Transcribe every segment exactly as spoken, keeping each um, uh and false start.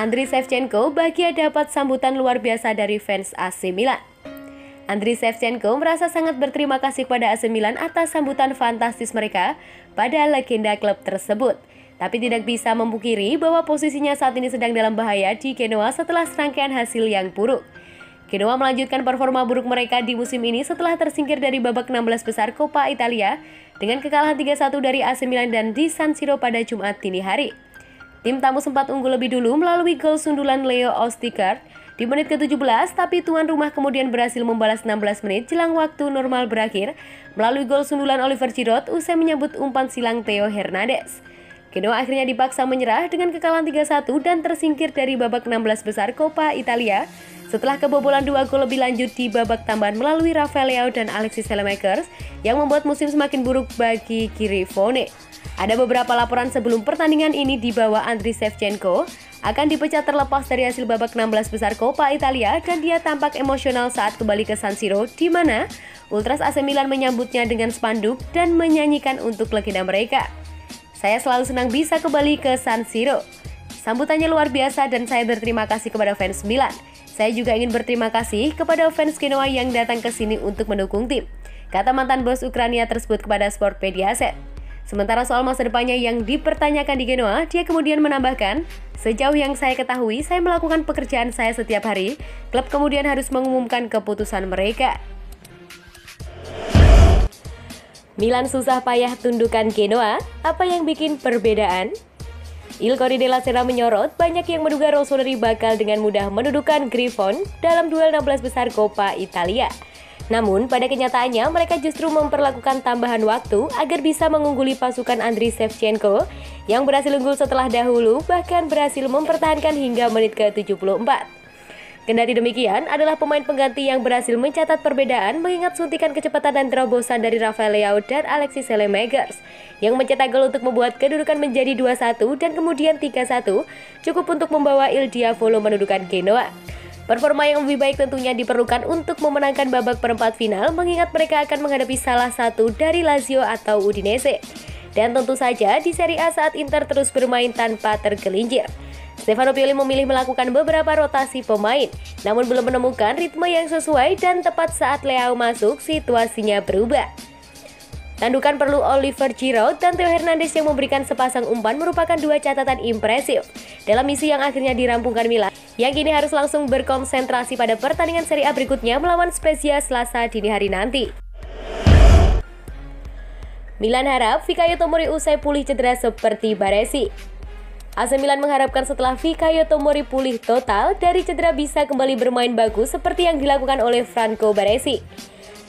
Andriy Shevchenko bahagia dapat sambutan luar biasa dari fans A C Milan. Andriy Shevchenko merasa sangat berterima kasih pada A C Milan atas sambutan fantastis mereka pada legenda klub tersebut. Tapi tidak bisa memungkiri bahwa posisinya saat ini sedang dalam bahaya di Genoa setelah serangkaian hasil yang buruk. Genoa melanjutkan performa buruk mereka di musim ini setelah tersingkir dari babak enam belas besar Coppa Italia dengan kekalahan tiga satu dari A C Milan dan di San Siro pada Jumat dini hari. Tim tamu sempat unggul lebih dulu melalui gol sundulan Leo Ostikard di menit ke tujuh belas, tapi tuan rumah kemudian berhasil membalas enam belas menit jelang waktu normal berakhir melalui gol sundulan Oliver Giroud usai menyambut umpan silang Theo Hernandez. Genoa akhirnya dipaksa menyerah dengan kekalahan tiga satu dan tersingkir dari babak enam belas besar Coppa Italia setelah kebobolan dua gol lebih lanjut di babak tambahan melalui Rafael Leão dan Alexis Saelemaekers yang membuat musim semakin buruk bagi Grifone. Ada beberapa laporan sebelum pertandingan ini di bawah Andriy Shevchenko akan dipecat terlepas dari hasil babak enam belas besar Coppa Italia dan dia tampak emosional saat kembali ke San Siro di mana ultras A C Milan menyambutnya dengan spanduk dan menyanyikan untuk legenda mereka. Saya selalu senang bisa kembali ke San Siro. Sambutannya luar biasa dan saya berterima kasih kepada fans Milan. Saya juga ingin berterima kasih kepada fans Genoa yang datang ke sini untuk mendukung tim, kata mantan bos Ukraina tersebut kepada Sportpedia. Sementara soal masa depannya yang dipertanyakan di Genoa, dia kemudian menambahkan, "Sejauh yang saya ketahui, saya melakukan pekerjaan saya setiap hari. Klub kemudian harus mengumumkan keputusan mereka." Milan susah payah tundukan Genoa, apa yang bikin perbedaan? Il Corriere della Sera menyorot, banyak yang menduga Rossoneri bakal dengan mudah mendudukan Grifone dalam duel enam belas besar Coppa Italia. Namun, pada kenyataannya mereka justru memperlakukan tambahan waktu agar bisa mengungguli pasukan Andriy Shevchenko yang berhasil unggul setelah dahulu, bahkan berhasil mempertahankan hingga menit ke tujuh puluh empat. Kendati demikian, adalah pemain pengganti yang berhasil mencatat perbedaan mengingat suntikan kecepatan dan terobosan dari Rafael Leão dan Alexis Saelemaekers yang mencetak gol untuk membuat kedudukan menjadi dua satu dan kemudian tiga satu cukup untuk membawa Il Diavolo mendudukan Genoa. Performa yang lebih baik tentunya diperlukan untuk memenangkan babak perempat final mengingat mereka akan menghadapi salah satu dari Lazio atau Udinese. Dan tentu saja di Serie A saat Inter terus bermain tanpa tergelincir. Stefano Pioli memilih melakukan beberapa rotasi pemain, namun belum menemukan ritme yang sesuai dan tepat saat Leao masuk, situasinya berubah. Tandukan perlu Oliver Giroud dan Theo Hernandez yang memberikan sepasang umpan merupakan dua catatan impresif dalam misi yang akhirnya dirampungkan Milan, yang kini harus langsung berkonsentrasi pada pertandingan Serie A berikutnya melawan Spezia Selasa dini hari nanti. Milan harap Fikayo Tomori usai pulih cedera seperti Baresi. A C Milan mengharapkan setelah Fikayo Tomori pulih total dari cedera bisa kembali bermain bagus seperti yang dilakukan oleh Franco Baresi.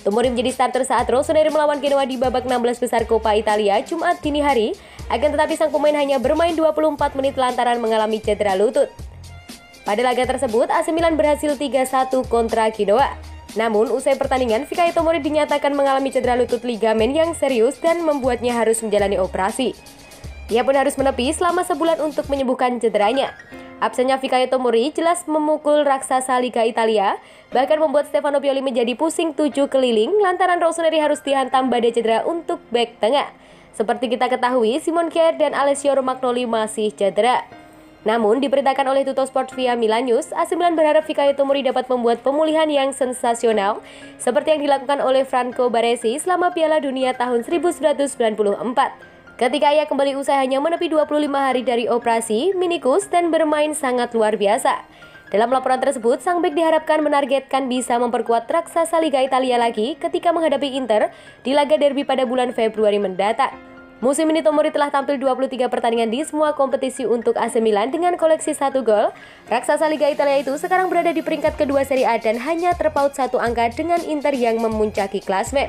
Tomori menjadi starter saat Rossoneri melawan Genoa di babak enam belas besar Coppa Italia Jumat dini hari, akan tetapi sang pemain hanya bermain dua puluh empat menit lantaran mengalami cedera lutut. Pada laga tersebut, A C Milan berhasil tiga satu kontra Genoa. Namun, usai pertandingan, Fikayo Tomori dinyatakan mengalami cedera lutut ligamen yang serius dan membuatnya harus menjalani operasi. Ia pun harus menepi selama sebulan untuk menyembuhkan cederanya. Absennya Fikayo Tomori jelas memukul raksasa Liga Italia, bahkan membuat Stefano Pioli menjadi pusing tujuh keliling lantaran Rossoneri harus dihantam badai cedera untuk bek tengah. Seperti kita ketahui, Simon Kjær dan Alessio Romagnoli masih cedera. Namun, diberitakan oleh TuttoSport via Milan News, A C Milan berharap Fikayo Tomori dapat membuat pemulihan yang sensasional seperti yang dilakukan oleh Franco Baresi selama Piala Dunia tahun seribu sembilan ratus sembilan puluh empat. Ketika ia kembali usahanya menepi dua puluh lima hari dari operasi, minikus dan bermain sangat luar biasa. Dalam laporan tersebut, sang bek diharapkan menargetkan bisa memperkuat raksasa Liga Italia lagi ketika menghadapi Inter di laga derby pada bulan Februari mendatang. Musim ini Tomori telah tampil dua puluh tiga pertandingan di semua kompetisi untuk A C Milan dengan koleksi satu gol. Raksasa Liga Italia itu sekarang berada di peringkat kedua Serie A dan hanya terpaut satu angka dengan Inter yang memuncaki klasmen.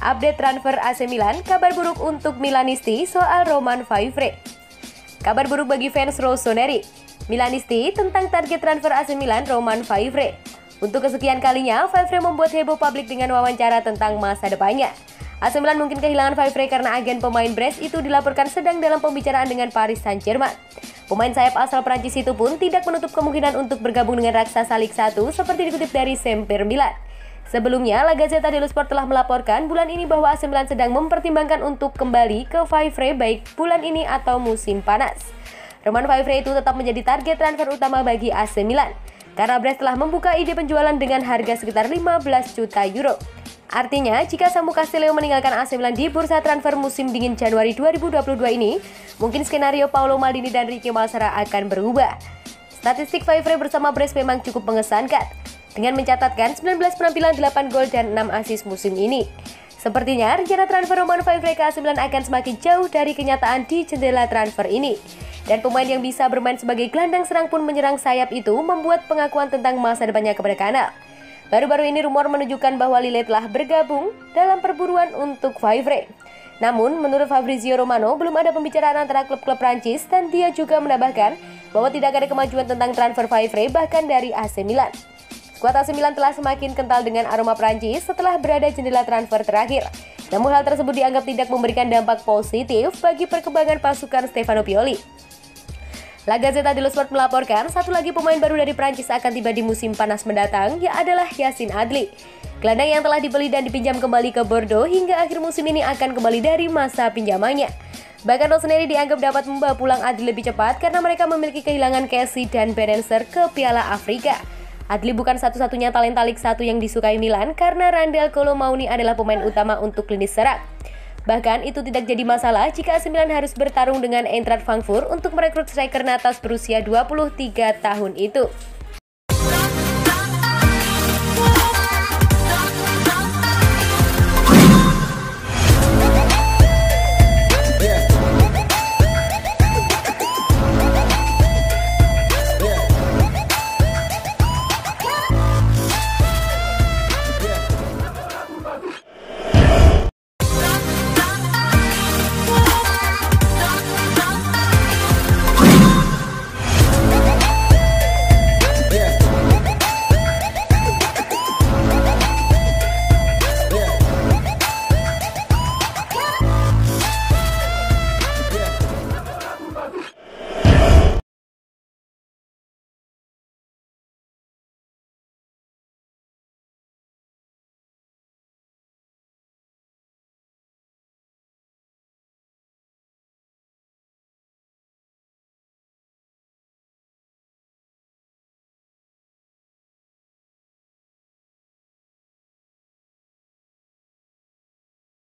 Update transfer A C Milan, kabar buruk untuk Milanisti soal Romain Faivre. Kabar buruk bagi fans Rossoneri. Milanisti tentang target transfer A C Milan Romain Faivre. Untuk kesekian kalinya, Faivre membuat heboh publik dengan wawancara tentang masa depannya. A C Milan mungkin kehilangan Faivre karena agen pemain Brest itu dilaporkan sedang dalam pembicaraan dengan Paris Saint-Germain. Pemain sayap asal Prancis itu pun tidak menutup kemungkinan untuk bergabung dengan raksasa Ligue satu seperti dikutip dari Semper Milan. Sebelumnya, La Gazzetta dello Sport telah melaporkan bulan ini bahwa A C Milan sedang mempertimbangkan untuk kembali ke Faivre baik bulan ini atau musim panas. Romain Faivre itu tetap menjadi target transfer utama bagi A C Milan, karena Brest telah membuka ide penjualan dengan harga sekitar lima belas juta euro. Artinya, jika Samu Castileo meninggalkan A C Milan di bursa transfer musim dingin Januari dua ribu dua puluh dua ini, mungkin skenario Paolo Maldini dan Ricky Massara akan berubah. Statistik Faivre bersama Brest memang cukup mengesankan, dengan mencatatkan sembilan belas penampilan, delapan gol, dan enam assist musim ini. Sepertinya, rencana transfer Romain Faivre ke A C Milan akan semakin jauh dari kenyataan di jendela transfer ini. Dan pemain yang bisa bermain sebagai gelandang serang pun menyerang sayap itu membuat pengakuan tentang masa depannya kepada Kanal. Baru-baru ini rumor menunjukkan bahwa Lille telah bergabung dalam perburuan untuk Faivre. Namun, menurut Fabrizio Romano, belum ada pembicaraan antara klub-klub Prancis, dan dia juga menambahkan bahwa tidak ada kemajuan tentang transfer Faivre bahkan dari A C Milan. Skuad A C Milan telah semakin kental dengan aroma Prancis setelah berada jendela transfer terakhir. Namun hal tersebut dianggap tidak memberikan dampak positif bagi perkembangan pasukan Stefano Pioli. La Gazzetta dello Sport melaporkan, satu lagi pemain baru dari Prancis akan tiba di musim panas mendatang, ya adalah Yasin Adli. Gelandang yang telah dibeli dan dipinjam kembali ke Bordeaux hingga akhir musim ini akan kembali dari masa pinjamannya. Bahkan Rossoneri dianggap dapat membawa pulang Adli lebih cepat karena mereka memiliki kehilangan Kessie dan Benenser ke Piala Afrika. Adli bukan satu-satunya talenta Ligue satu yang disukai Milan karena Randal Colomauni adalah pemain utama untuk lini serang. Bahkan itu tidak jadi masalah jika A C Milan harus bertarung dengan Eintracht Frankfurt untuk merekrut striker natas berusia dua puluh tiga tahun itu.